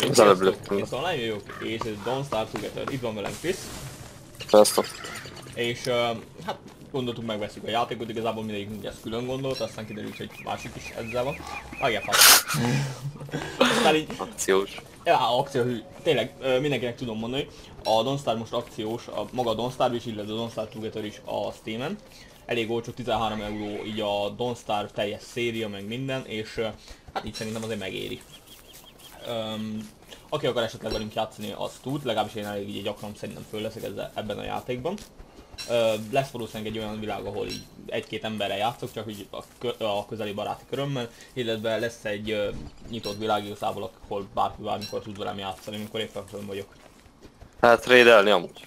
Szóval nagyon jók, és Don't Starve Together, itt van velem Chris. Sziasztok. És hát gondoltuk, megveszünk a játékot, igazából mindegyik ezt külön gondolt, aztán kiderült, hogy másik is ezzel van. Vágják hát. Akciós. Ja, akció, tényleg mindenkinek tudom mondani, a Don't Starve most akciós, maga a Don't Starve is, illetve a Don't Starve Together is a Steamen. Elég olcsó, 13 euró így a Don't Starve teljes széria, meg minden, és hát így szerintem azért megéri. Aki akar esetleg velünk játszani, az tud, legalábbis én elég így gyakran szerintem föl leszek ebben a játékban. Lesz valószínűleg egy olyan világ, ahol így egy-két emberrel játszok, csak így a közeli baráti körömmel, illetve lesz egy nyitott világ igazából, ahol bárki bármikor tud velem játszani, amikor éppen fönn vagyok. Hát rédelni amúgy.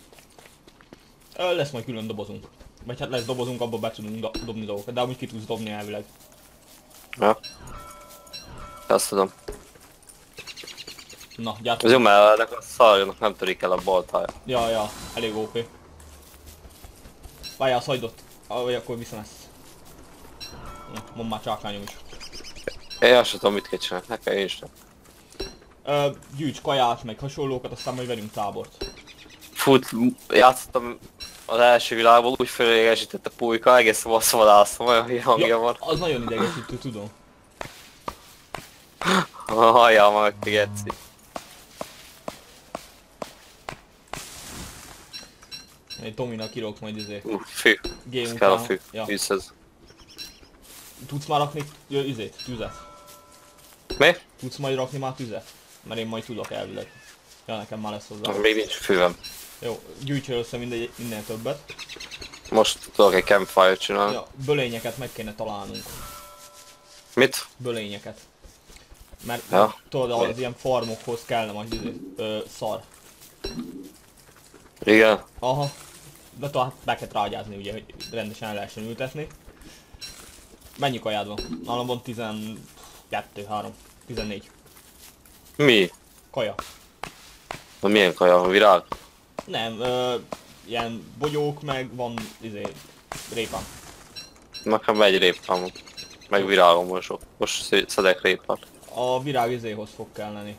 Lesz majd külön dobozunk. Vagy hát lesz dobozunk, abba be tudunk dobni dolgokat, de amúgy ki tudsz dobni elvileg. Ja. Azt tudom. Na, gyártunk. Az jó, mert ennek a szarjának nem törik el a baltája. Ja, ja, elég OP. Várjál, azt hagyd ott, vagy akkor visszamesz. Mondd már csáklányom is. Én azt sem tudom, mit kell csinálni, ne kell, én is nem. Gyűjts kaját, meg hasonlókat, aztán majd velünk tábort. Fut, játszottam az első világból, úgy felidegesített a pulyka, egészen vasszadászom, olyan hülye hangja ja, van. Az nagyon idegesítő, tudom. Halljál meg, te geci. Egy Tominak írok majd izé. Fű. Ez kell a fű. Ja. Tűzhez. Tudsz már rakni izét? Tüzet? Mi? Tudsz majd rakni már tüzet? Mert én majd tudok elvileg. Ja, nekem már lesz hozzá. Még nincs fűvem. Jó, gyűjtsél össze minden többet. Most tudok egy campfire csinálni. Ja, bölényeket meg kéne találnunk. Mit? Bölényeket. Mert ja, tudod, az ilyen farmokhoz kellene majd izé, szar. Igen. Aha. De tovább be kell trágyázni ugye, hogy rendesen el lehessen ültetni. Mennyi kajád van? Nálam van 12, 3, 14. Mi? Kaja. Na milyen kaja? A virág? Nem, ilyen bogyók meg van izé, répám. Nekem egy répám. Meg virágom van sok. Most szedek répát. A virág izéhoz fog kelleni.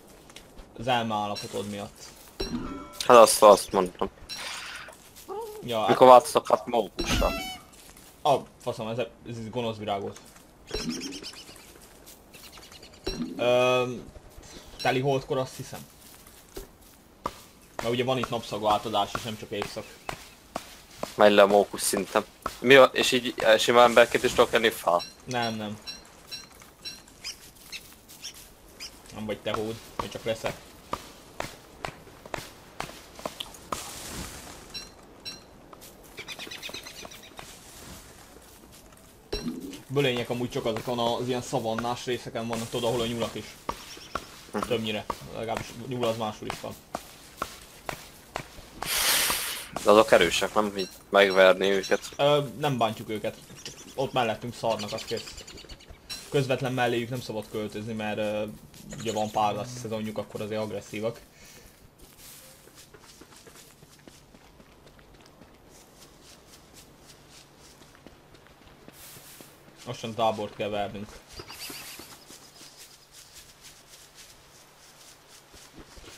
Az elme állapotod miatt. Hát azt mondtam. Ja, mikor változtak hát magukussal. Ah, faszom, ez gonosz virágot. Teli holdkor azt hiszem. Mert ugye van itt napszagú átadás és nem csak évszak. Menj le a mókus szinten. Mi a, és így simán emberként is tudok enni fel? Nem. Nem vagy te hód, én csak leszek. Bölények amúgy csak azokon az ilyen szavannás részeken vannak, tudod, ahol a nyulak is. Többnyire. Legalábbis nyúl az máshol is van. De azok erősek, nem így megverni őket. Nem bántjuk őket. Ott mellettünk szarnak, az kész. Közvetlen melléjük nem szabad költözni, mert ugye van pár az szezonjuk, akkor azért agresszívak. Mostan tábort kell vernünk.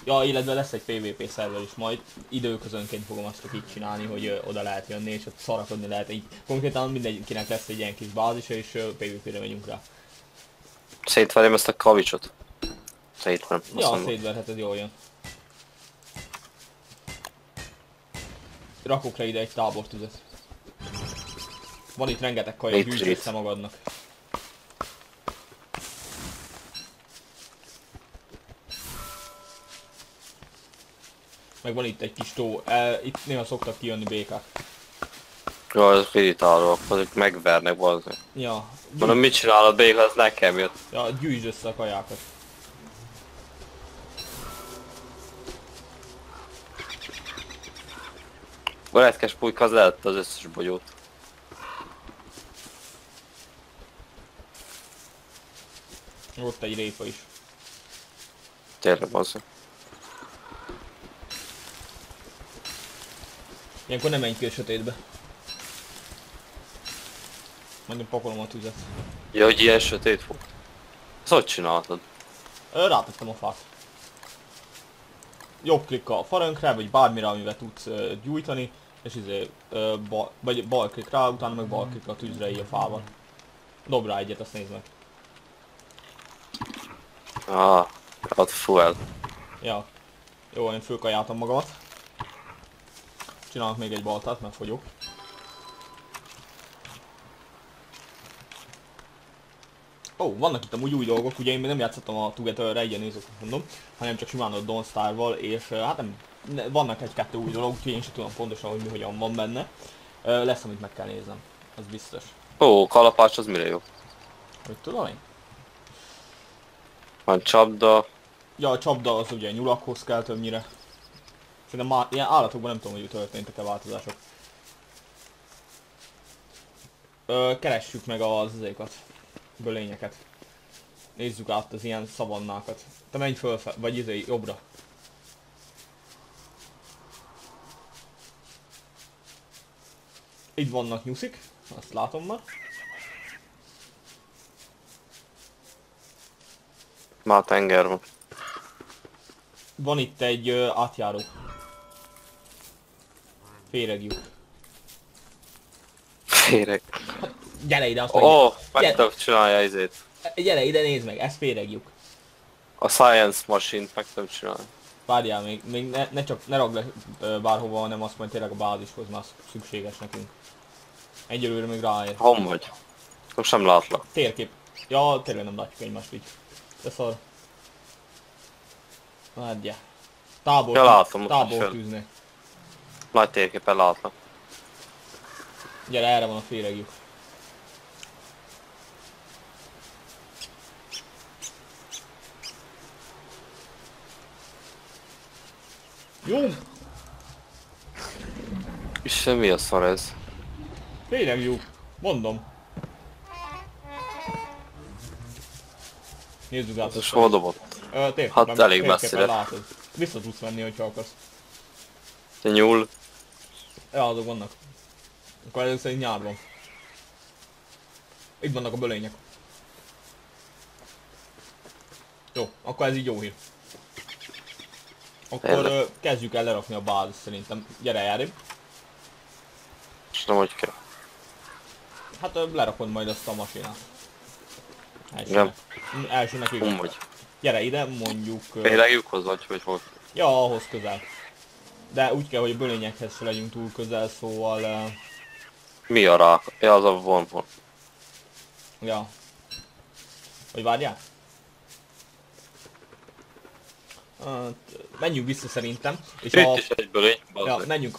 Ja, illetve lesz egy PVP szerver is majd. Időközönként fogom azt csak így csinálni, hogy oda lehet jönni és ott szarakodni lehet. Így konkrétan mindenkinek lesz egy ilyen kis bázisa és PVP-re megyünk rá. Szétverjem ezt a kavicsot. Szétverem. Ja, szétverheted, jól jön. Rakok le ide egy tábortüzet. Van itt rengeteg kaja, gyűjts össze magadnak. Meg van itt egy kis tó, itt néha szoktak kijönni békák. Jó, azok irritálóak, azok megvernek valószínű. Ja. Mondom, mit csinál a béka, az nekem jött. Ja, gyűjts össze a kajákat. Barátkes pulyka, az lehet az összes bogyót. Ott egy répa is. Tényleg bazzak. Ilyenkor nem menj ki a sötétbe. Majd én pakolom a tüzet. Ja, hogy ilyen sötét fog. Ezt hogy csináltad? Rátettem a fát. jobb klikkal a farönkre, vagy bármire, amivel tudsz gyújtani, és izé, vagy bal klik rá, utána meg bal klik a tűzre így a fában. Dob rá egyet, azt nézd meg. Ah, ott fuel. Ja. Jó, én fölkajáltam magamat. Csinálok még egy baltát, mert fogyok. Ó, vannak itt amúgy új dolgok, ugye én még nem játszottam a Together-re, ilyen nézőket mondom, hanem csak simán a Don't Starve-val, és hát nem, vannak egy-kettő új dolog, úgyhogy én sem tudom pontosan, hogy mi hogyan van benne. Lesz, amit meg kell néznem, az biztos. Ó, kalapács az mire jó? Hogy tudom én? Van csapda. Ja, a csapda az ugye nyulakhoz kell többnyire. Szerintem már ilyen állatokban nem tudom, hogy történtek-e változások. Keressük meg az azékat. Bölényeket. Nézzük át az ilyen szavannákat. Te menj fölfel, vagy izé, jobbra. Itt vannak nyuszik, azt látom már. Már tenger van. Van itt egy átjáró. Féregjuk. Féreg. Gyere ide, azt mondja. Ó, megtöbb csinálja izét. Gyere ide, nézd meg, ezt féregjuk. A science machine-t megtöbb csinálja. Várjál még ne ragd le bárhova, hanem azt majd tényleg a bázishoz, már szükséges nekünk. Egyelőre még ráér. Hon vagy? Most sem látlak. Térkép. Ja, tényleg nem látjuk egymást így. De szar. Várjál. Tábor tűznek. Nagy térképen látlak. Gyere, erre van a féregjuk. Jó! Isten, mi a szar ez? Tényleg jó, mondom. Nézzük át. Ez hol dobott? Hát elég messzire. Vissza tudsz menni, hogyha akarsz. Te nyúl. Ja, azok vannak. Akkor először szerint nyárban. Itt vannak a bölények. Jó, akkor ez így jó hír. Akkor kezdjük el lerakni a bázis szerintem. Gyere, járj! És nem hogy kell. Hát lerakod majd azt a masinát. Nem. Elsőnek ők. Gyere ide, mondjuk... Például lyukhoz vagy, hogy hol? Ja, ahhoz közel. De úgy kell, hogy a bölényekhez se legyünk túl közel, szóval... Mi a rák? Ja, az a vonvon. Ja. Hogy várjál? Menjünk vissza szerintem, és itt is egy bölény, ja,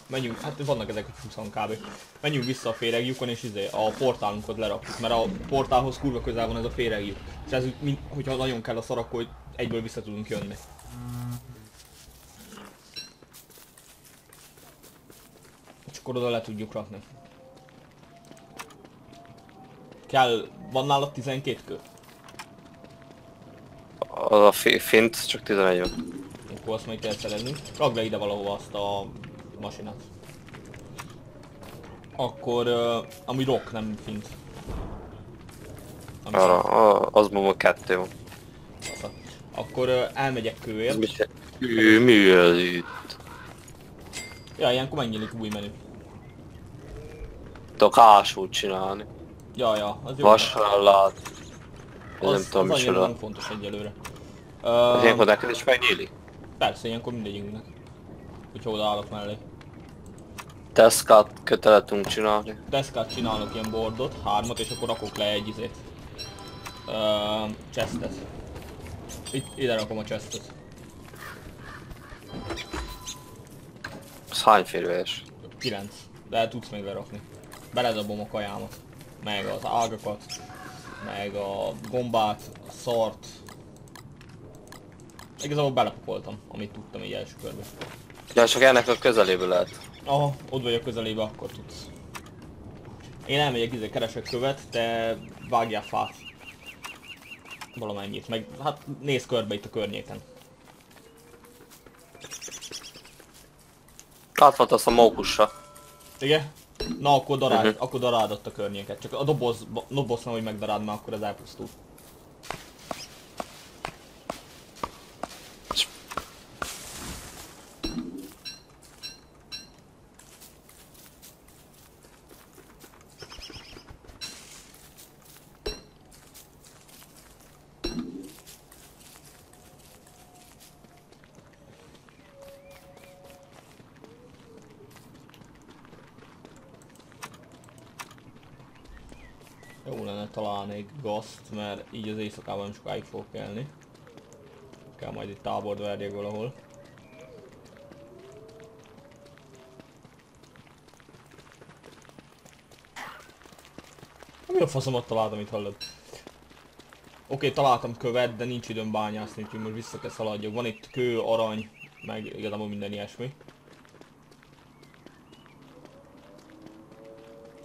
menjünk, hát vannak ezek a 20 kb. Menjünk vissza a féregjukon és izé, a portálunkat lerakjuk, mert a portálhoz kurva közel van ez a féregjuk. És ez, hogyha nagyon kell a szar, akkor egyből vissza tudunk jönni. És akkor oda le tudjuk rakni. Kell, van nálad 12 kő? Az a fint csak 11 van. Akkor azt majd kell szerezni. Rakd be ide valahova azt a masinát. Akkor, ami rock, nem fint. Arra, azban van 2 van. Akkor elmegyek kőért. Mi ez itt? Ja, ilyenkor megnyílik új menü. Tudok ásót csinálni. Ja, ja, az jó. Vasárlát. Az nem tudom micsoda. Az nem fontos egyelőre. Az ilyenkor neked is megnyílik? Persze, ilyenkor mindegyünknek. Hogyha odaállok mellé. Deszkát köteletünk csinálni. Deszkát csinálok, ilyen bordot, 3-at, és akkor rakok le egy izét. Chestet. Ide rakom a chestet. Ez hány férőes? 9. De tudsz még lerakni. Beledobom a kajámat. Meg az ágakat. Meg a gombát, a szart. Igazából belepakoltam, amit tudtam így első körbe. Ja, csak ennek a közeléből lehet. Aha, ott vagy a közelébe, akkor tudsz. Én elmegyek, izé keresek követ, te vágjál fát. Valamennyit, meg hát nézz körbe itt a környéken. Láthat azt a mókussal. Igen? Na akkor daráld, akkor daráld ott a környéket. Csak a dobozban, hogy megdaráld, mert akkor ez elpusztul. Jó lenne találnék gazt, mert így az éjszakában nem sokáig fog kelni. Kell majd itt tábort verjek valahol. Mi a faszomat találtam itt, hallod? Oké, találtam követ, de nincs időm bányászni, úgyhogy most vissza kell szaladjak. Van itt kő, arany, meg igazából minden ilyesmi.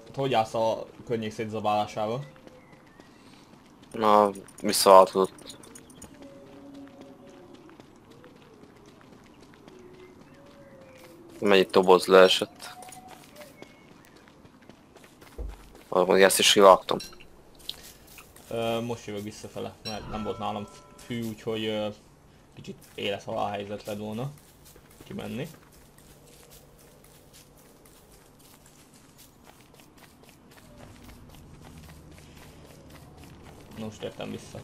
Hát, hogy állsz a környék szétzabálásával? Na, visszaváltozott. Mennyi toboz leesett. Valahogy ezt is kivágtam. Most jövök visszafele, mert nem volt nálam fű, úgyhogy kicsit éles alá helyzet lett volna kimenni. Most értem vissza.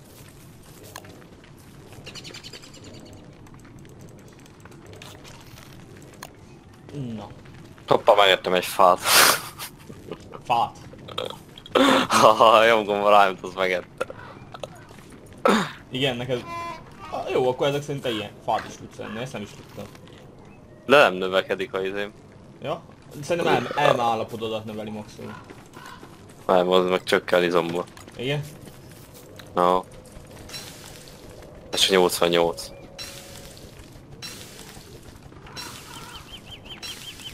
Na. Hoppá, megértem egy fát. Fát? Haha, jó gomba rájött, az megette. Igen, neked... Jó, akkor ezek szerint te ilyen fát is tudsz enni, ezt nem is tudtam. De nem növekedik a izém. Ja? Szerintem elmeállapododat növeli maximum. Nem, az meg csökkel izomba. Igen? No. Ez csak 88.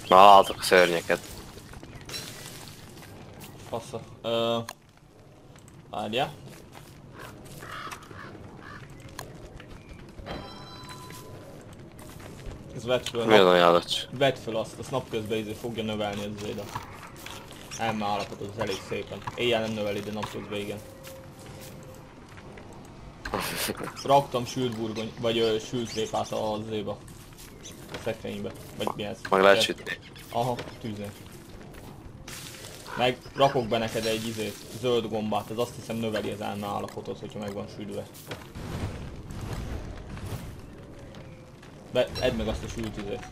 Már látok szörnyeket. Fasza. Várjál. Ez vedd föl azt napközben izé fogja növelni az izédet. Elmeállapodod, az elég szépen. Éjjel nem növeli, de napközben igen. Raktam sült burgony, vagy sült répát az izébe. A szekrénybe, vagy mi ez? Meg lehet sütni. Aha, tűznél. Meg rakok be neked egy izét, zöld gombát, ez azt hiszem növeli az elmeállapotot, hogyha meg van sülve. Edd meg azt a sült izét.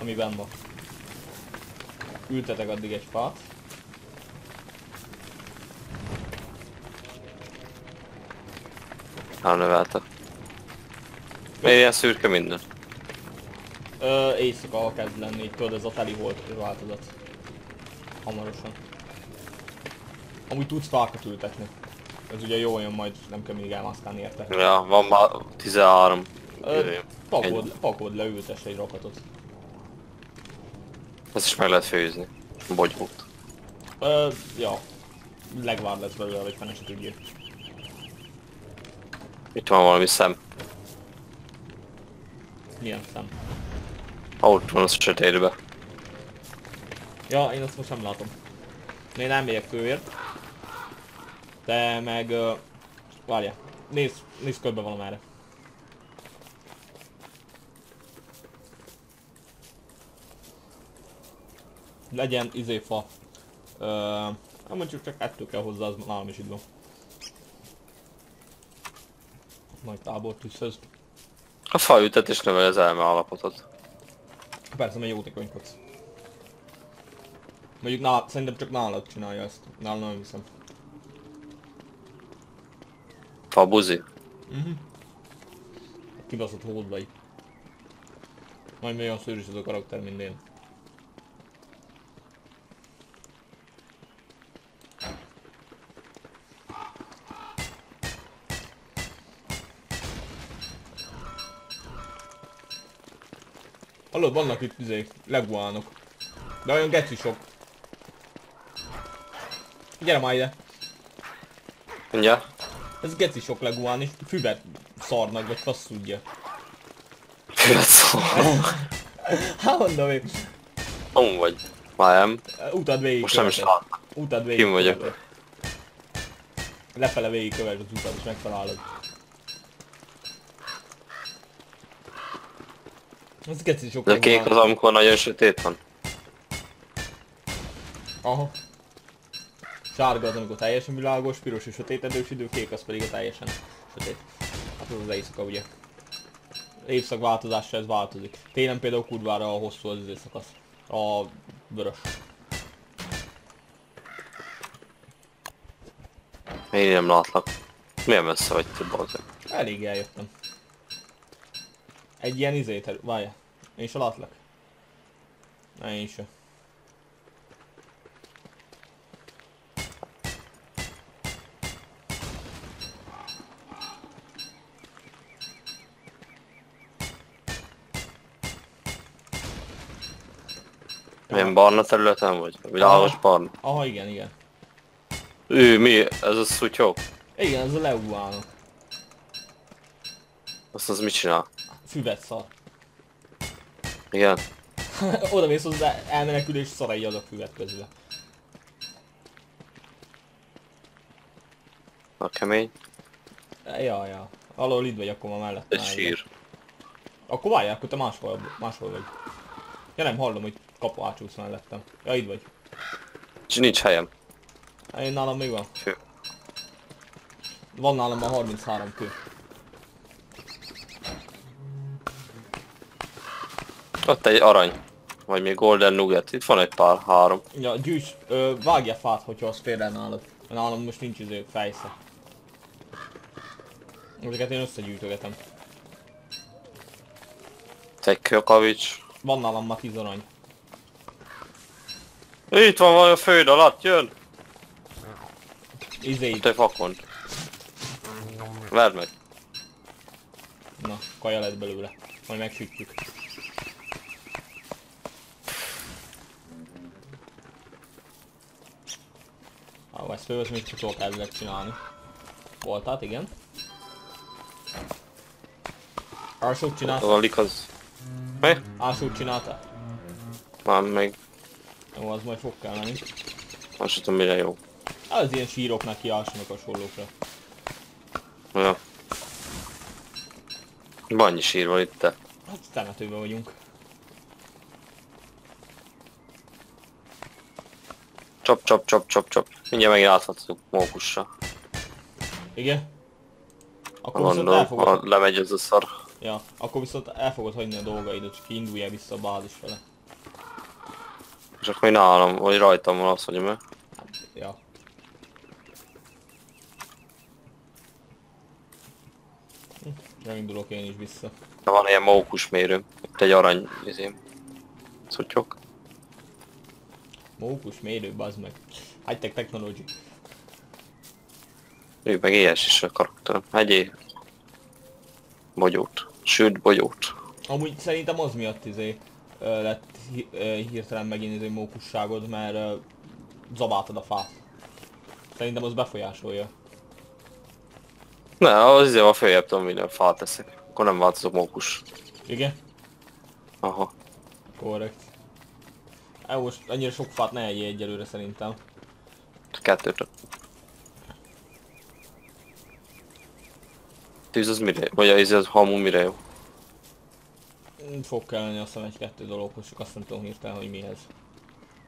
Ami benn van. Ültetek addig egy fát. Elnöveltek. Miért ilyen szürke minden? Éjszaka kezd lenni, így tudod, ez a teli holt változat. Hamarosan. Amúgy tudsz fákat ültetni. Ez ugye jó olyan, majd nem kell mindig elmászkálni érte. Ja, van már 13. Pakold le, ültess egy rakatot. Ezt is meg lehet főzni. Bogyót. Ja. Legvár lesz belőle, vagy fene se tudjél. Itt van valami szem. Milyen szem? Ott van az a sötétben. Ja, én azt most nem látom. Én elmegyek kőért. De meg... várjál. Nézz körbe valamára. Legyen izéfa. Nem mondjuk csak ettől kell hozzá, az nálam is itt van. Nagy tábor tűzhöz. A faültetés növeli az elmeállapotot. Persze, mert jót könykodsz. Mondjuk szerintem csak nálad csinálja ezt. Nálam nem hiszem. Fabuzi? Mhm. Kibaszott hódba itt. Majd olyan szőrűs az a karakter, mint én. Hallod, vannak itt izék, leguánok. De olyan geci sok. Gyere már ide. Mindjárt. Ez geci sok leguán és füvet szarnak, vagy fasz tudja. Füvet szarnak? Hát mondom én. Hon vagy? Már nem. Utad végig. Most nem is látnak. Utad végig. Kim vagyok. Lefele végig kövesd az utat és megtalálod. Ez geci sok. De kék az, amikor nagyon sötét van. Aha. Sárga az, amikor teljesen világos, piros és sötétedős idő, kék az pedig a teljesen sötét. Hát az az éjszaka ugye. Évszak változásra ez változik. Télen például kurvára hosszú az éjszakasz. A vörös. Én nem látlak. Milyen messze vagy te, bazzeg? Elég eljöttem. Egy ilyen izét, várjál. Én se látlak. Na, én se. Milyen barna területen vagy? Világos barna? Aha, igen, igen. Ő, mi? Ez a szutyó? Igen, ez a leugvána. Azt az mit csinál? Füvet szar. Igen. Oda mész hozzá, elmenekül és szarai az a füvet közül. A kemény? Ja, ja. Alól itt vagy, akkor ma mellett. Ez sír. Akkor várjál, akkor te máshol vagy. Ja nem, hallom, hogy kapó átsúsz mellettem. Ja, itt vagy. És nincs helyem. Én nálam még van. Fő. Van nálam a 33 kő. Ott egy arany. Vagy még golden nugget. Itt van egy pár, három. Ja, gyűjts, vágja fát, hogyha az félre nálad. Nálam most nincs izé fejsze. Ezeket én összegyűjtögetem. Te egy kőkavics. Van nálam ma 10 arany. Itt van valami a föld alatt, jön! Izé. Te fakond. Verd meg. Na, kaja lett belőle. Majd megsütjük. Ha ezt fölvesz, még tudok elvileg csinálni. Voltát, igen. Ásót csináltál? Vallik az... Mi? Ásót csináltál? Már meg... Jó, az majd fog kell menni. Azt tudom, mire jó. Az ilyen síroknak kiásnak a sollókra. Ja. Annyi sír van itt te. Hát temetőben vagyunk. Csap. Mindjárt megint áthatjuk mókusra. Igen? Akkor viszont elfogod... lemegy ez a szar. Ja, akkor viszont el fogod hagyni a dolgaidat, csak induljál vissza a bázis fele. És akkor én nálam, vagy rajtam van az, hogy mi? Ja. Megindulok én is vissza. Na, van ilyen mókusmérőm. Itt egy arany, izém. Szutyok. Mókusmérő, bazd meg. Hightech technology. Ő meg ilyes is a karakter. Hegyé. Bogyót. Sőt, bogyót. Amúgy szerintem az miatt izé lett hirtelen megint izé mókusságod, mert zabáltad a fát. Szerintem az befolyásolja. Ne, az izé van följebb tudom, minden fát teszek. Akkor nem változok mókus. Igen? Aha. Korrekt. Most annyira sok fát ne egyél egyelőre szerintem. Kettőt. Tűz az mire? Vagy az izé az hamu mire jó? Fog kelleni azt hiszem egy-kettő dologhoz, csak azt nem tudom hirtelen, hogy mihez.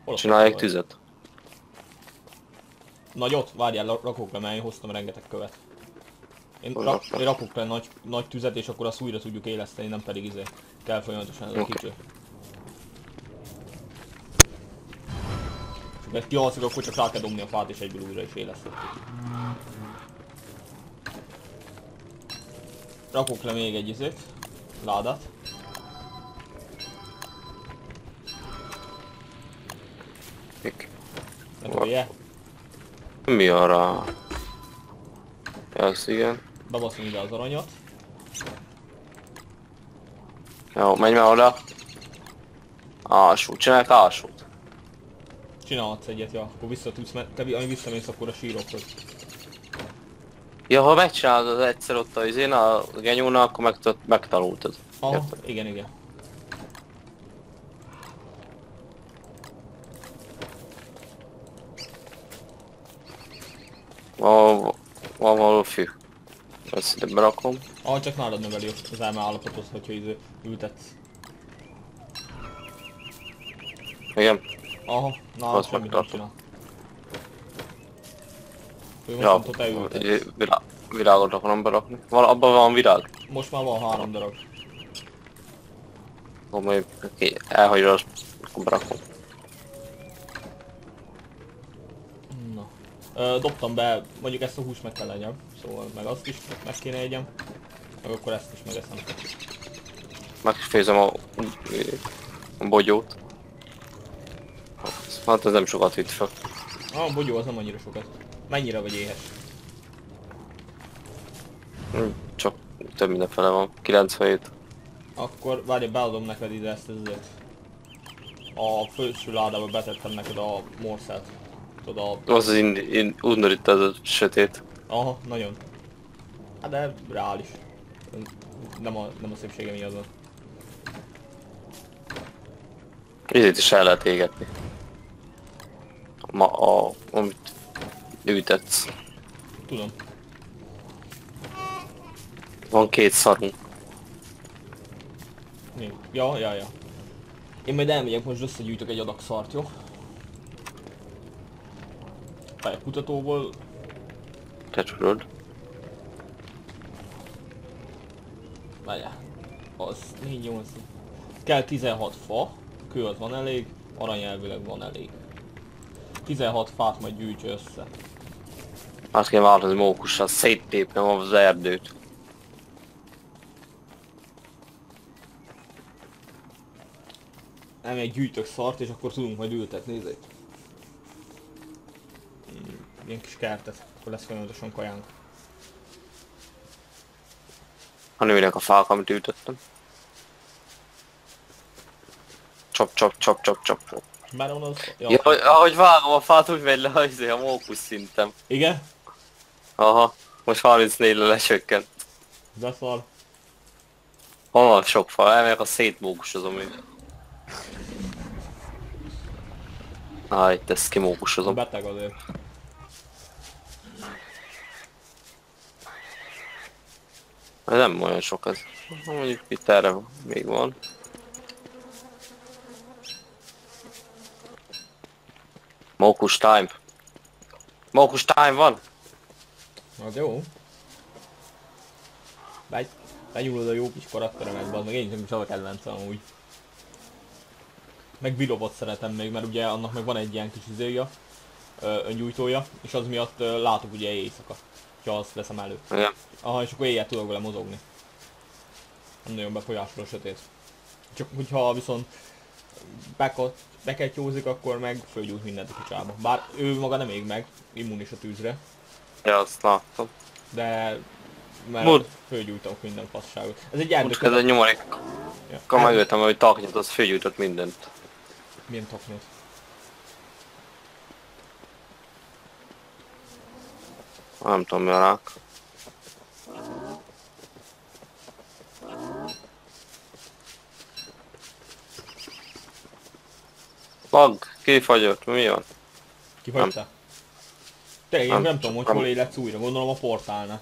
Csinálják tüzet? Nagyot? Várjál, rakok le, mert én hoztam rengeteg követ. Én rakok le nagy tüzet, és akkor azt újra tudjuk éleszteni, nem pedig izé kell folyamatosan ez a kicsi. Csak ezt kihalszik, akkor csak rá kell dobni a fát, és egyből újra is éleszteni. Rakok le még egy izét, ládát. Mi arra? Ezt igen. Bebaszom ide az aranyat. Jó, menj már oda. Ásút, csinálják ásút. Csinálhatsz egyet, ja. Akkor visszatűsz, mert te ami visszamész akkor a sírokhoz. Ja, ha megcsinálod az egyszer ott az én a genyóna, akkor megtanultad. Aha, igen, igen. Van való fű. Ezt ide berakom. Ahogy csak nálad növeli az elme állapotot, hogyha így ültetsz. Igen. Aha, nálad semmit nem csinál. Ő most mondta, te ültetsz. Virágot akarom berakni. Abban van virág? Most már van 3 darab. Akkor elhagyod azt, akkor berakom. Dobtam be, mondjuk ezt a húst meg kell legyen, szóval meg azt is meg kéne egyem, meg akkor ezt is megeszem. Megfőzöm a bogyót. Hát ez nem sokat vitt fel. A bogyó az nem annyira sokat. Mennyire vagy éhes? Csak több mindenfele van, 97. Akkor várj, beadom neked ide ezt ezért. A fősüládába betettem neked a morszát. Tudod, a... Az az undorít ez a sötét. Aha, nagyon. Hát de reális. Nem a szépsége mi azon. Ezért is el lehet égetni. Ma a... amit ütetsz. Tudom. Van két szarunk. Mi? Ja. Én majd elmegyek, most összegyűjtök egy adag szart, jó? A kutatóból... Te tudod? Várjál. Az 4-8. Kell 16 fa. Kő az van elég. Arany elvileg van elég. 16 fát majd gyűjts össze. Azt kell változni mókussal, széttépnem az erdőt. Elmegyek gyűjtök szart, és akkor tudunk majd ültetni, nézzék. Ilyen kis kertet, akkor lesz folyamatosan kajánk. Ha nőnek a fák, amit ütöttem. Csap. Már az... Ja, ahogy vágom a fát, úgy megy le a mókusz szintem. Igen? Aha, most 34-re lesökkent. Beszal. Honnan sok fa, elmegyek a szétmókusozom én. Áj, itt ezt kimókusozom. Beteg azért. Nem olyan sok ez. Mondjuk itt erre még van. Mókus time. Mókus time van! Na jó. Begyúlod a jó kis karakteremet, meg én is a kedvencem amúgy. Meg vilobot szeretem még, mert ugye annak meg van egy ilyen kis izéja, öngyújtója, és az miatt látok ugye éjszaka. Ha azt veszem elő. Igen. Aha, és akkor éjjel tudok vele mozogni. Nem nagyon befolyásol a sötét. Csak hogyha viszont beketyózik, akkor meg fölgyújt mindent a kicsába. Bár ő maga nem ég meg, immunis a tűzre. Ja, azt láttam. De... mert fölgyújtok minden fasságot. Ez egy erdők... Most ez a nyomorékkal megöltem, hogy taknyot, az fölgyújtott mindent. Milyen taknyot? Nem tudom mi a rák. Lag, kifagyott, mi van? Kifagyta? Tényleg én nem tudom, hogy hol életsz újra, gondolom a portálnál.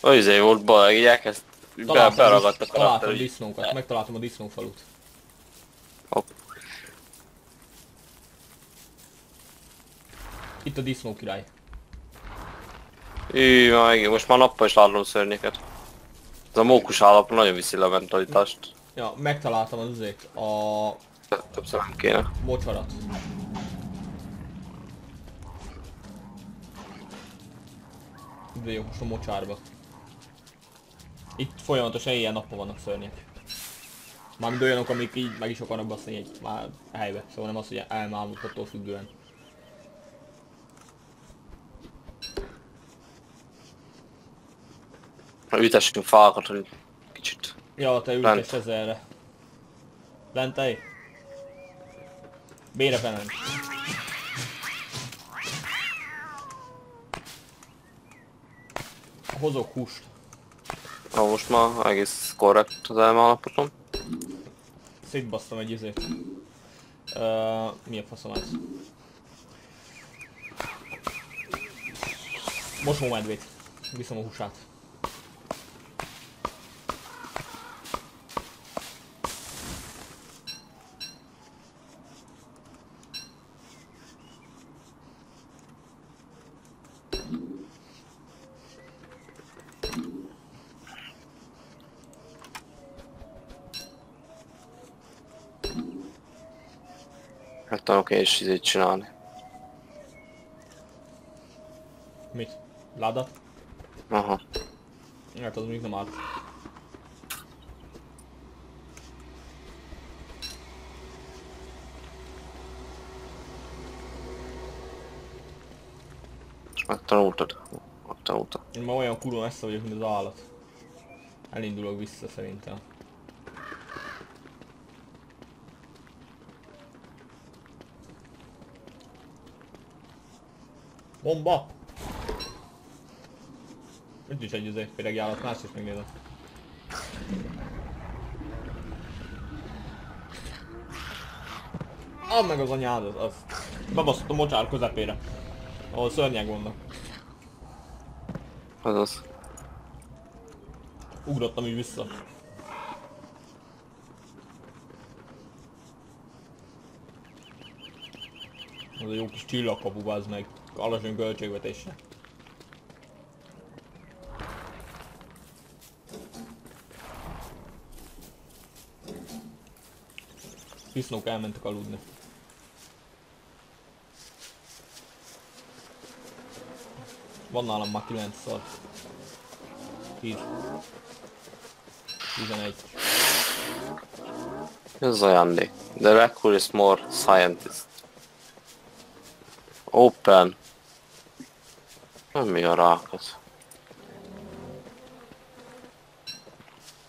Azért volt bal, így elkezd... Beragadt a karakter. Találtam a disznókat, megtaláltam a disznófalut. Hopp. Itt a disznó király. Jaj, most már nappal is látom szörnyeket. Ez a mókus állap nagyon viszi le a mentalitást. Ja, megtaláltam az üzék a... Többször nem kéne. Mocsarat. De jó, most a mocsárba. Itt folyamatosan ilyen nappal vannak szörnyek. Mármint olyanok, amik így meg is akarnak baszni egy már helybe. Szóval nem az, hogy elmálmodhattól függően. Ütessünk fákat, hogy kicsit... Ja, te ültess ezzelre. Lentej? B-re felment. Hozok húst. Na most már egész korrekt az elmállapotom. Szétbasztam egy izét. Mi a faszom ez? Mosómedvét. Viszom a húsát. Megtanulok én is így csinálni. Láda. Aha. Hát az még nem állt. Megtanultad? Megtanultad. Én ma olyan kurva messze vagyok, mint az állat. Elindulok vissza szerintem. Bomba! Itt is egy féreg állat, más is megnézem. Add meg az anyád, az. Bebaszott a mocsár közepére. Ahol szörnyek vannak. Azaz. Ugrottam így vissza. Ez a jó kis csillagkapu, bázd meg. Alacsony költségvetésre. Pisznók elmentek aludni. Van nálam már 9 szar. 10. 11. Ez ajándék. The record is more scientist. Open. Nem mi a rákot?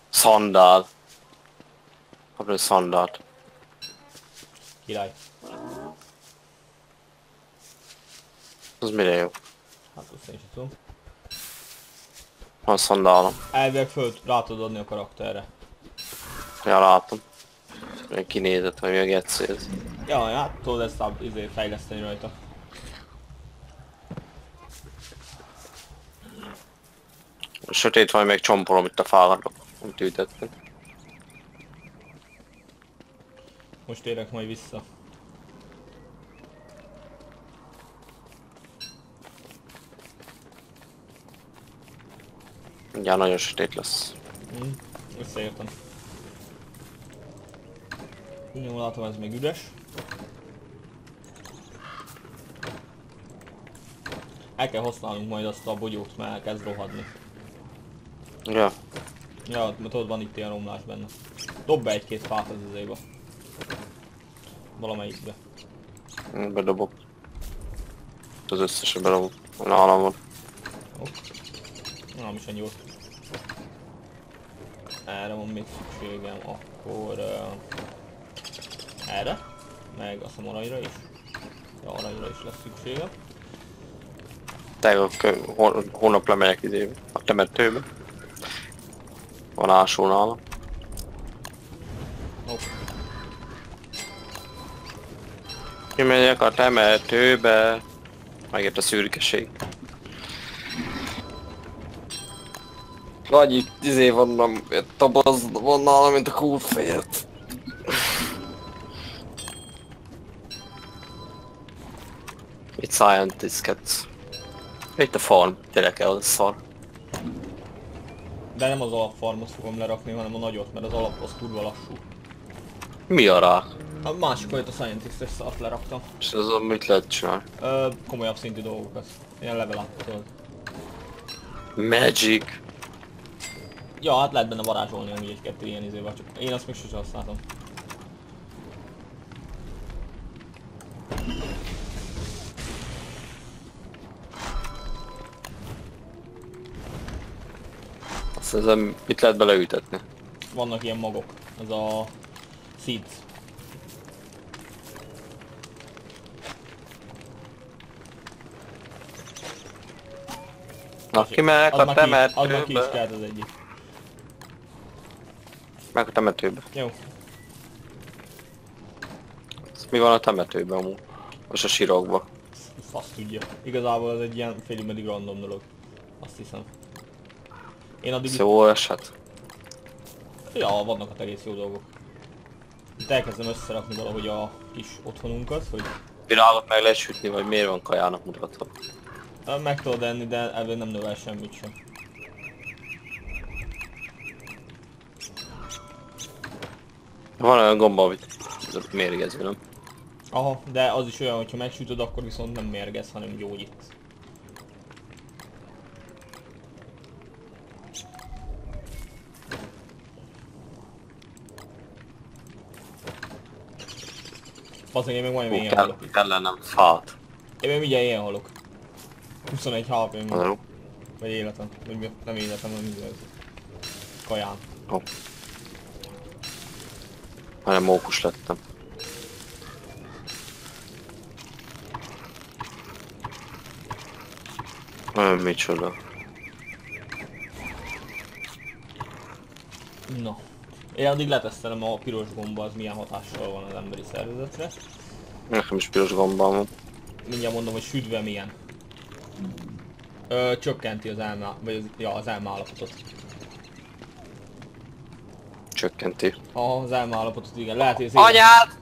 Szandál. Kapni szandált. Király. Az mire jó? Hát azt én sem tudom. Van szandálom. Elvileg föl rá tudod adni a karakterre. Ja, látom. Még kinézett, vagy mi a gecéz. Jaj, hát tudod ezt fejleszteni rajta. Sötét van, még csompolom itt a fákat, amit ütettem. Most érek majd vissza. Ja, nagyon sötét lesz. Összeértem. Ugyanúgy látom, ez még üres. El kell használnunk majd azt a bogyót, mert elkezd rohadni. Ja. Ja, mert ott van itt ilyen romlás benne. Dob be egy-két fát az izébe. Valamelyikbe. Bedobok. Az összesen bedobok. Nálam van. Ok. Nem is ennyi volt. Erre van még szükségem, akkor... erre. Meg azt hiszem aranyra is. Ja, aranyra is lesz szükségem. Tehát holnap lemegyek izébe. A temetőbe. Van ásó nálam. Kimegyek a temetőbe. Megért a szürkeség. Nagy izé van, tabazd van nálam, mint a kúfért. Itt scientist. Itt a farm, tényleg kell az szar. De nem az alapfarmot fogom lerakni, hanem a nagyot, mert az alap az kurva lassú. Mi a rá? A másik olyat a scientist-es szart leraktam. És azon mit lehet csinálni? Komolyabb szintű dolgokat. Ilyen level up-től. Magic! Ja, hát lehet benne varázsolni amíg egy-kettő ilyen izével, csak én azt még sose használtam. Ezen mit lehet beleütetni? Vannak ilyen magok, ez a seeds. Na kimegyek a temetőbe. Adnak ki is kell az egyik. Meg a temetőbe. Jó. Mi van a temetőben amúgy? Most a sirokba. Azt tudja. Igazából ez egy ilyen félig meddig random dolog. Azt hiszem. Én addig... Jó eset. Ja, vannak a egész jó dolgok. Itt elkezdem összerakni valahogy a kis otthonunkat, hogy... Virágot meg lehet sütni, vagy miért van kajának mutatva? Meg tudod enni, de ebből nem növel semmit sem. Van olyan gomba, amit mérgező, nem? Aha, de az is olyan, hogyha megsütöd, akkor viszont nem mérgez, hanem gyógyít. Fazon, én még majdnem ilyen halok. Itt ellenem fát. Én még mindjárt ilyen halok. 21 HP még. Vagy életem. Vagy nem életem, hanem mindjárt. Kajám. Hopp. Hanem mókus lettem. Micsoda. No. Én addig letesztelem a piros gomba, az milyen hatással van az emberi szervezetre. Nekem is piros gombám van. Mindjárt mondom, hogy sütve milyen. Csökkenti az elme, vagy az, ja, az elme állapotot. Csökkenti. Aha, az elme állapotot, igen. Lehet, hogy ez igen. Anyád!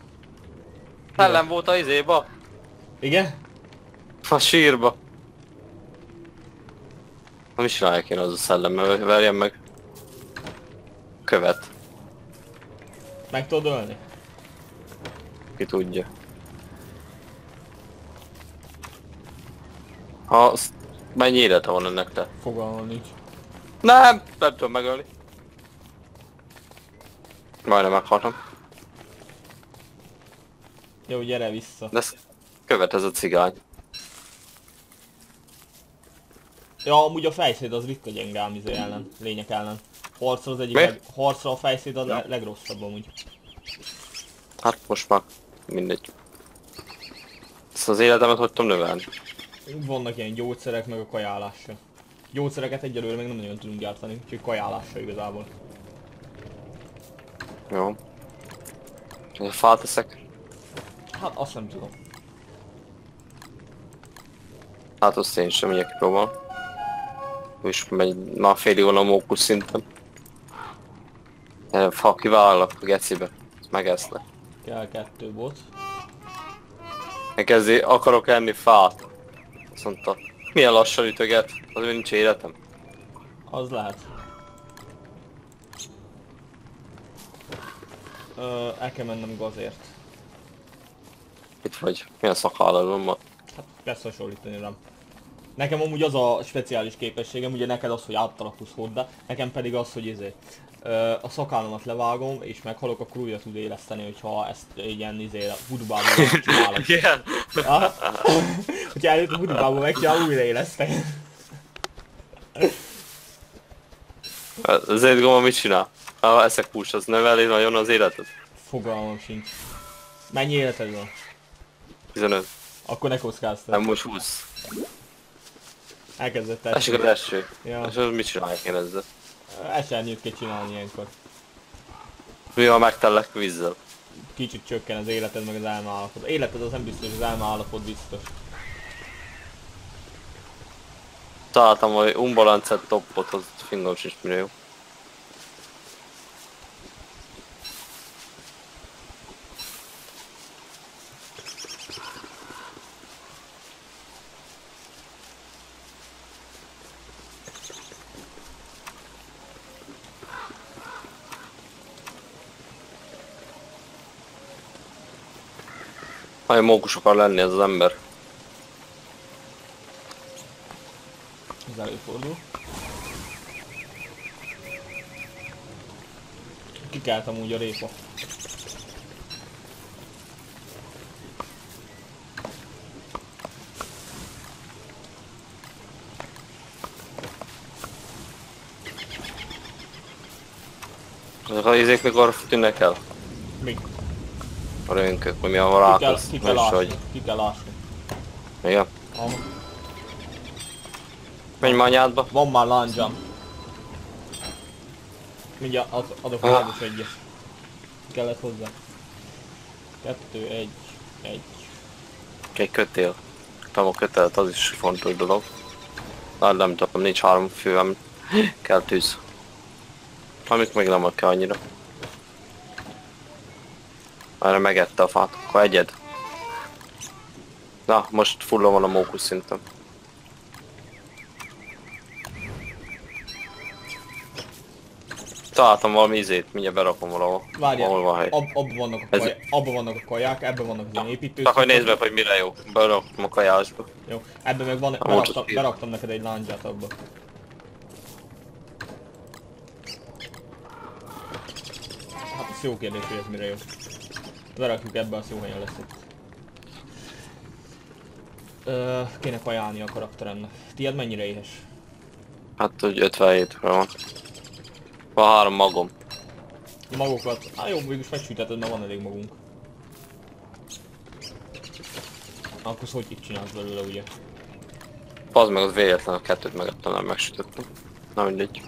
Szellem volt a izéba. Igen? A sírba. Nem is rájek én az a szellemmel, verjem meg. Követ. Meg tudod ölni? Ki tudja. Ha... Mennyi élete van ennek te? Fogalmam nincs. Nem! Nem tudom megölni. Majdnem meghaltam. Jó, gyere vissza. De követ ez a cigány. Ja, amúgy a fejszéd az ritka gyenge ám izé ellen, lények ellen. Harcra az egyik harcra a fejszéd a legrosszabb amúgy. Hát most már mindegy. Ezt az életemet hogy tudom növelni? Vannak ilyen gyógyszerek meg a kajálása. Gyógyszereket egyelőre még nem nagyon tudunk gyártani, úgyhogy kajálása igazából. Jó. És a fát teszek? Hát azt nem tudom. Hát azt én sem megyek próbálni. És már félig van a mókus szinten. Ha kivállak a gecibe, megeszlek. Kell 2 bot. Elkezdi, akarok enni fát. Azt mondta, milyen lassan ütöget, az ő nincs életem. Az lehet. El kell mennem gazért. Itt vagy, milyen szakállalom van? Hát beszehasonlítani rám. Nekem amúgy az a speciális képességem, ugye neked az, hogy átalakulsz hoddá, nekem pedig az, hogy izé, a szakállamat levágom és meghalok, akkor újra tud éleszteni, hogyha ezt ilyen izé hudubában megcsinálok. Igen! Hogyha előtt a hudubában megcsinálok, újra élesztek. Az életgomba mit csinál? Ha eszek húst, az növeli nagyon az életed? Fogalmam sincs. Mennyi életed van? 15. Akkor ne kockáztad. Nem, most 20. Elkezdett esni. Esik az eső. Ja. És az mit csinálják én ezzel? Esernyőt kell csinálni ilyenkor. Mi ha megtellek vízzel? Kicsit csökken az életed meg az álmaállapod. Az életed az nem biztos, az álmaállapod biztos. Találtam, hogy unbalanced toppot, az fingom sincs mire jó. Nagyon mókus akar lenni ez az ember. Ez előfordul. Kikelt amúgy a répa. Ezek a ízék mikor tűnnek el? Mi? A rönkök, hogy mi a valákosz, nem is hogy... Ki kell ásni. Igen? Aha. Menj már anyádba. Van már lándzsám. Mindjárt adok ráadós egyet. Kellett hozzá. 2, 1, 1. Egy kötél. Tudom, a kötelet az is fontos dolog. Lát, nem tudom, nincs 3 főm. Kell tűz. Amit még nem kell annyira. Már megette a fát, akkor egyed. Na, most fullon van a mókus szinten. Találtam valami izét, mindjárt berakom valahol. Várjál, ahol van hely. Abba vannak a kaják, ebben vannak az építők. Csak hogy nézd meg, hogy mire jó. Berakom a kajásba. Jó, ebben meg van, beraktam neked egy lándzsát abba. Hát ez jó kérdés, hogy ez mire jó. Lerakjuk ebbe, az jó helyen lesz itt. Kéne kajálni a karakteremnek. Tied mennyire éhes? Hát úgy 57 van. Van 3 magom. Magokat? Á jó, végülis megsüteted, mert van elég magunk. Akkor szóval itt csinálsz belőle, ugye? Pazd meg, az véletlen, a kettőt megettem, nem megsütöttem. Na mindegy.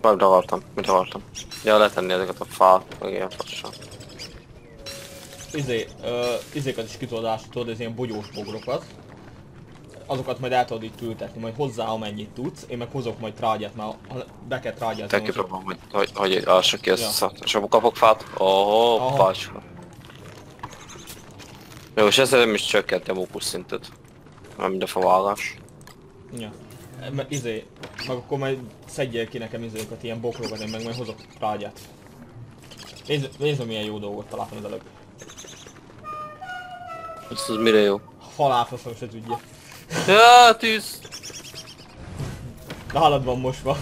Majd ravartam, mit ravartam? Ja, letenni ezeket a fát, meg ilyen fassan. Izékat is ki tudod ásítod, ez ilyen bogyós bogrokat. Azokat majd el tudod így ültetni, majd hozzá amennyit tudsz. Én meg hozok majd trágyát, mert be kell trágyázni. Te kipróbálom, hogy ássak ki ezt a szart. És akkor kapok fát? Ohó, pácska. Jó, és ezzel nem is csökkentem ókus szintet. Már mind a favágás. Ja. Meg akkor majd szedjél ki nekem izékat, ilyen bokrokat, én meg majd hozok trágyát. Nézzem, milyen jó dolgot találtam az előbb. Ez az mire jó? Halálfaszom se tudja. Jaaaa, tűz! Nálad van mosva.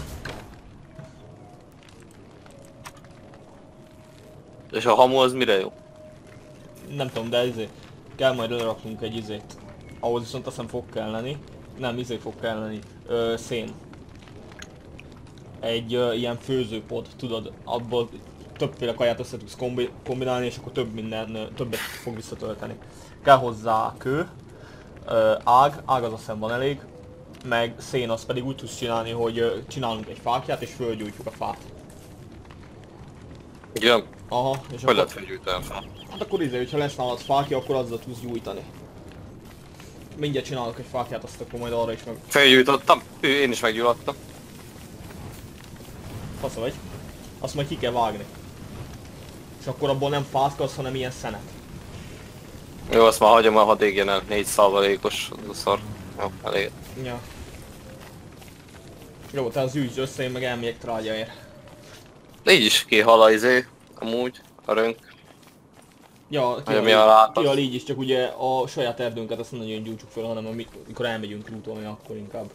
És a hamu az mire jó? Nem tudom, de kell majd leraknunk egy izét. Ahhoz viszont azt hiszem fog kelleni. Nem, fog kelleni. Szén. Egy ilyen főzőpod, tudod, abból többféle kaját össze tudsz kombinálni, és akkor többet fog visszatölteni. Kell hozzá kő, ág az aztán van elég, meg szén, az pedig úgy tudsz csinálni, hogy csinálunk egy fákját és fölgyújtjuk a fát. Igen? Aha, és hogy lehet felgyújtani a fát? Hát akkor hogyha lesz nálad fákja, akkor azzal tudsz gyújtani. Mindjárt csinálok egy fákját, azt akkor majd arra is meg... Felgyújtottam, én is meggyújtottam. Fasza vagy. Azt majd ki kell vágni. És akkor abból nem fázkasz, hanem ilyen szenet. Jó, azt már hagyom el, hadd égjen el, 4%-os az a szar. Jó, elég. Ja. Jó, te az űzd össze, én meg elmegyek trágyaért. Így is kihal a izé, amúgy, a rönk. Ja, kihal így is, csak ugye a saját erdőnket azt nem nagyon gyújtsuk fel, hanem amikor elmegyünk lútolni, akkor inkább.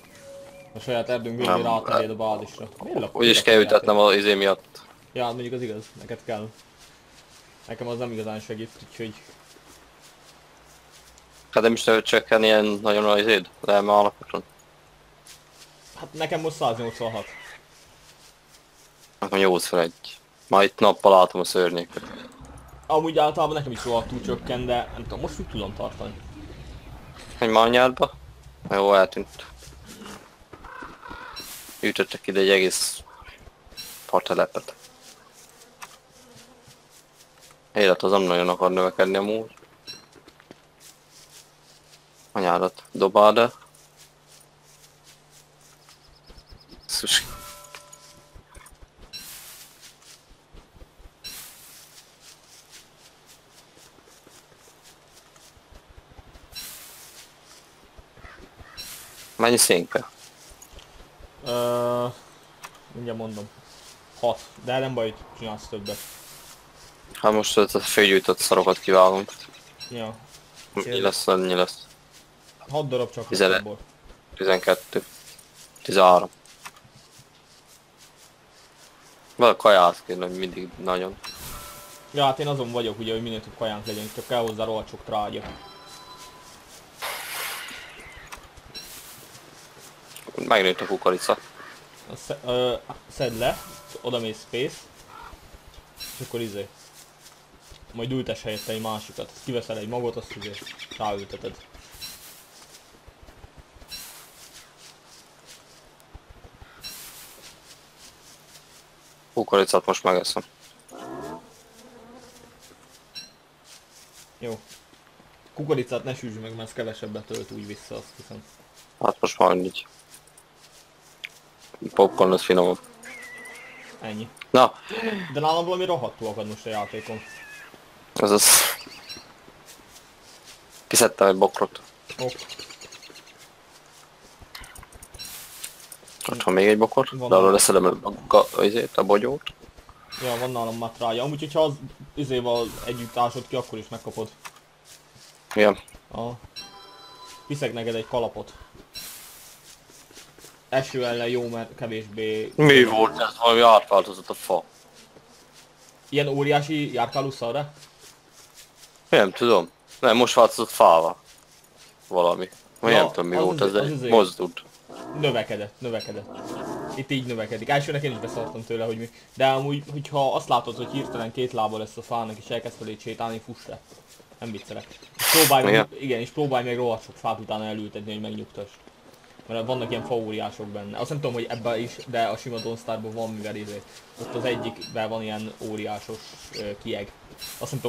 A saját erdőnk végül rátennéd a bázisra. Úgyis kell ütetnem az izé miatt. Ja, mondjuk az igaz, neked kell. Nekem az nem igazán segít, úgyhogy... Hát nem is tudod csökken ilyen nagyon nagy izéd, de elme alapokon. Hát nekem most 186. Nekem 81. Már itt nappal látom a szörnyéket. Amúgy általában nekem is rohadtul csökken, de nem tudom, most úgy tudom tartani. Hogy ma anyádba? Jó, eltűnt. Ütöttek ide egy egész partelepet. Élet az nem nagyon akar növekedni amúgy. Anyádat dobáld el. Szusi. Mennyi szén kell? Mindjárt mondom. 6, de nem baj, hogy csinálsz többet. Hát most a főgyújtott szarokat kivágunk. Ja. Annyi lesz. 6 darab csak 6-ból. 12. 13. Val a kaját kéne, hogy mindig nagyon. Ja, hát én azon vagyok ugye, hogy minél több kajánk legyen, csak kell hozzá rohadt sok trágya. Megnőtt a kukorica. Szedd le, oda mész space. És akkor majd ültes helyette egy másikat. Kiveszel egy magot, azt ugye ráülteted. Kukoricát most megeszem. Jó. Kukoricát ne sűzs meg, mert ez kevesebbet tölt úgy vissza, azt hiszem. Hát most már így. Popcorn az finomabb. Ennyi. Na. De nálam valami rohadtul akad most a játékon. Azaz. Kiszedtem egy bokrot. Ok. Ott van még egy bokor, van de arról leszedem a bogyót. Ja, van nálam már trágya. Amúgy, hogyha az izéval együtt ásod ki, akkor is megkapod. Igen. Ja. Viszek neked egy kalapot. Eső ellen jó, mert kevésbé... Mi volt ez? Valami átváltozott a fa. Ilyen óriási járkáló szarra? Nem tudom. Nem, most változott fáva. Valami. Vagy ja, nem tudom mi volt, ez egy mozdult. Növekedett. Itt így növekedik. Elsőnek én is beszartam tőle, hogy mi. De amúgy, hogyha azt látod, hogy hirtelen két lába lesz a fának és elkezd felé sétálni, fuss le. Nem viccelek. Próbálj meg rohadt sok fát utána elültetni, hogy megnyugtass. Mert vannak ilyen faóriások benne. Azt nem tudom, hogy ebben is, de a sima Don't Starve-ban van, mivel izé. Ott az egyikben van ilyen óriásos kieg. Azt nem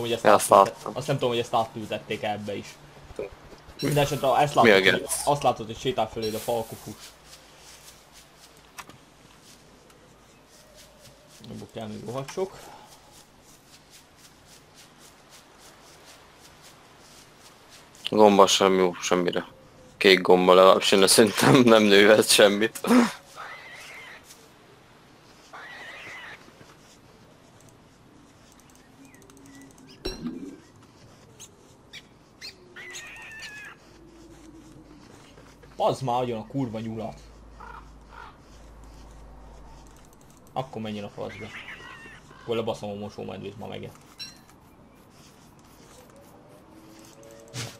tudom, hogy ezt átültették ebbe is. Mindenesetre azt látod, hogy sétál fölé a fa, akkor fuss. Jobbok kell még rohadt sok. Gomba sem jó, semmire. Kék gomba legalábbis, én szerintem nem nőhet semmit. Az már agyon a kurva nyulat. Akkor menjen a faszba. Akkor lebaszom a mosómedvét, ma megyen.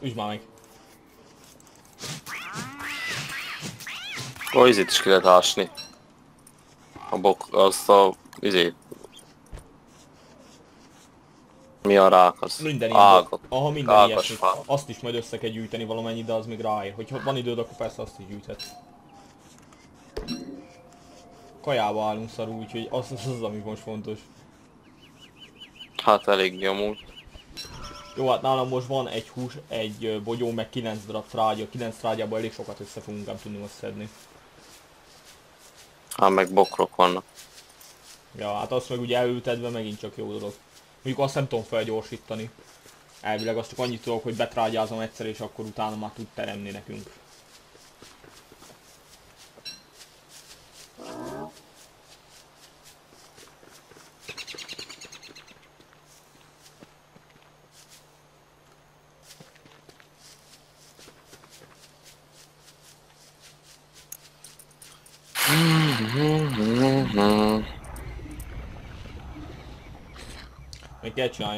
Üsd már meg. A izét is ki lehet ásni. A bok, azt a izét. Mi a rák az? Minden ágat. Aha, minden ilyesmit. Azt is majd össze kell gyűjteni valamennyit, de az még ráér. Hogyha van időd, akkor persze azt is gyűjthetsz. Kajába állunk szarú, úgyhogy az, ami most fontos. Hát elég nyomult. Jó, hát nálam most van egy hús, egy bogyó, meg 9 darab trágya. 9 trágyából elég sokat össze fogunk nem tudni most szedni. Hát meg bokrok vannak. Ja, hát azt meg ugye elültetve megint csak jó dolog. Mondjuk azt nem tudom felgyorsítani. Elvileg azt csak annyit tudok, hogy betrágyázom egyszer, és akkor utána már tud teremni nekünk.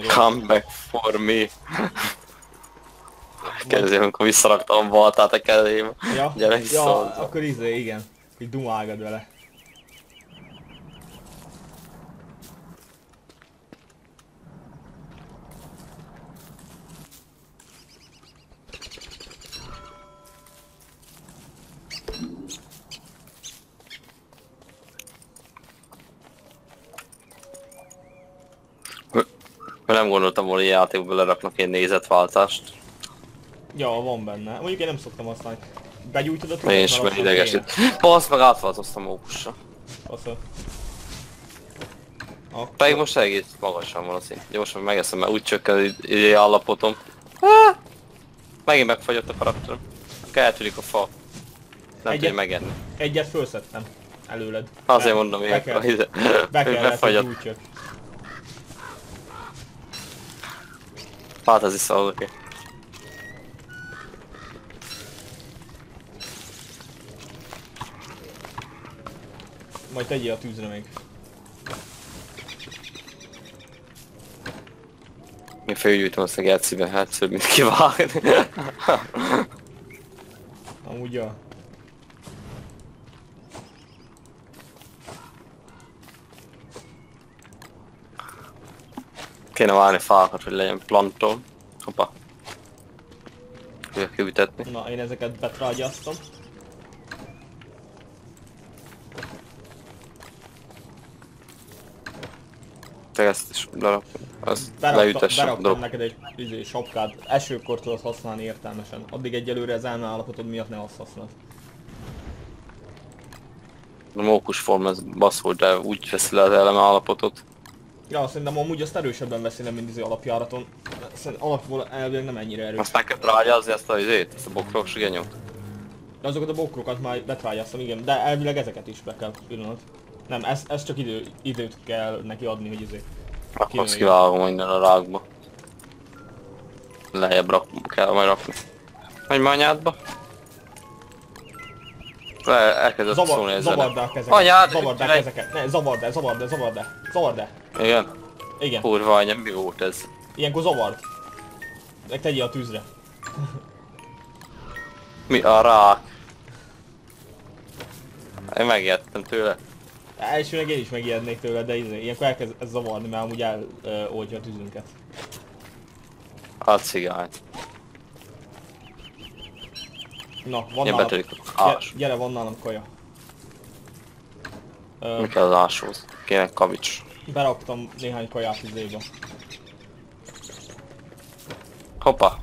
Come back for me. Kezdjük, amikor visszaraktam a baltát a kezébe. Ja, gyere vissza hozzá. Ja, akkor izé, igen. Hogy dumálgad vele. Nem gondoltam volna, hogy játékból leraknak ilyen nézetváltást. Ja, van benne. Mondjuk én nem szoktam használni. Begyújtod a tudat? Én sem idegesít. Basz, meg átváltoztam mókusra. Baszol. Pedig most egész magasan van az én. Gyorsan megeszem, mert úgy csökken idei állapotom. Megint megfagyott a karakterom. Akkor eltűnik a fa. Nem tudja megenni. Egyet felszettem előled. Azért mondom, hogy befagyott. Hát ez is szól, oké. Majd tegyél a tűzre még. Én felgyújtom azt a gecibe, hát szőbb, mint kivágni. Amúgy ja. Kéne várni fákat, hogy legyen planton. Hoppá. Tudjak kiütetni. Na, én ezeket betrágyáztam. Te ezt is leraktam. Beraktam neked egy sapkát. Esőkor tudod használni értelmesen. Addig egyelőre az elme állapotod miatt ne azt használod. A mókus form ez baszol, de úgy veszi le az eleme állapotot. Ja, szerintem amúgy azt erősebben veszi, nem mindig az alapjáraton. Szerintem alapból elvileg nem ennyire erős. Azt meg kell trágyázni ezt a izét, ezt a bokrok, s igen, jó? De azokat a bokrokat már betrágyáztam, igen, de elvileg ezeket is be kell pillanat. Nem, ez csak időt kell neki adni, hogy izé. Akkor azt kivágom minden a rákba. Lejjebb kell majd rakni. Menj már anyádba. Elkezdett szólni ezzel. Zavard el kezeket. Anyád! Zavard el kezeket. Ne, zavard el. Igen? Igen. Kurva anyám, mi volt ez? Ilyenkor zavard. Meg tegyél a tűzre. Mi a rák? Én megijedtem tőle. Elsőleg én is megijednék tőle, de ilyenkor elkezd ez zavarni, mert amúgy eloldja a tűzünket. A cigány. Na, van nálam... Gyere, van nálam kaja. Mi kell az ásóhoz? Kéne kavics. Beraktam néhány kaját izébe. Hoppá.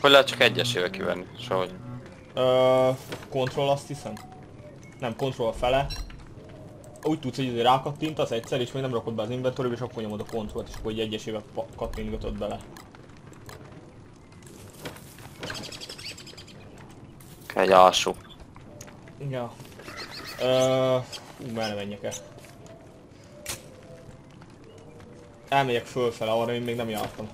Hogy lehet csak egyesével kivenni? Sehogy. Control azt hiszem. Nem, Control fele. Úgy tudsz, hogy rákattintasz egyszer, és még nem rakod be az inventory-ba, és akkor nyomod a Controlt, és akkor egyesével kattintgatod bele. Egy alsó. Ja. Már nem menjek el. Elmegyek fölfele, arra én még nem jártam.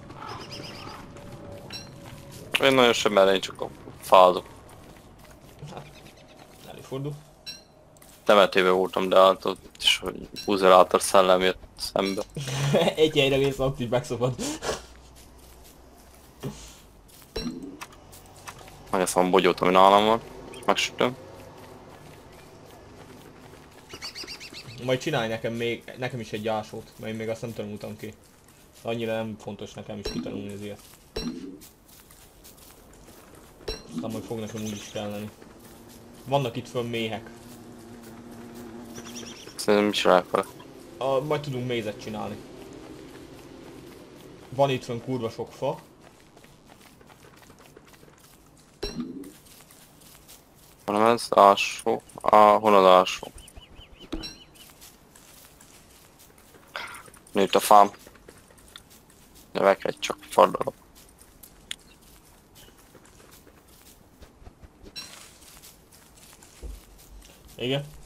Én nagyon sem elején, csak a fázok. Hát, előfordul. Temetőbe voltam, de hát ott is, hogy buzerátor szellem jött szembe. Egy helyre vész, ott is megszokod. Megeszem a bogyót, ami nálam van. Megsütöm. Majd csinálj nekem is egy ásót, mert én még azt nem tanultam ki. Annyira nem fontos nekem is kitanulni az ilyet. Aztán majd fog nekem úgy is kelleni. Vannak itt fönn méhek. Szerintem mit csinálják vele? Majd tudunk mézet csinálni. Van itt fönn kurva sok fa. Van ez alsó? Honnan alsó? Nőtt a fám. Növeked csak fordulok. Igen?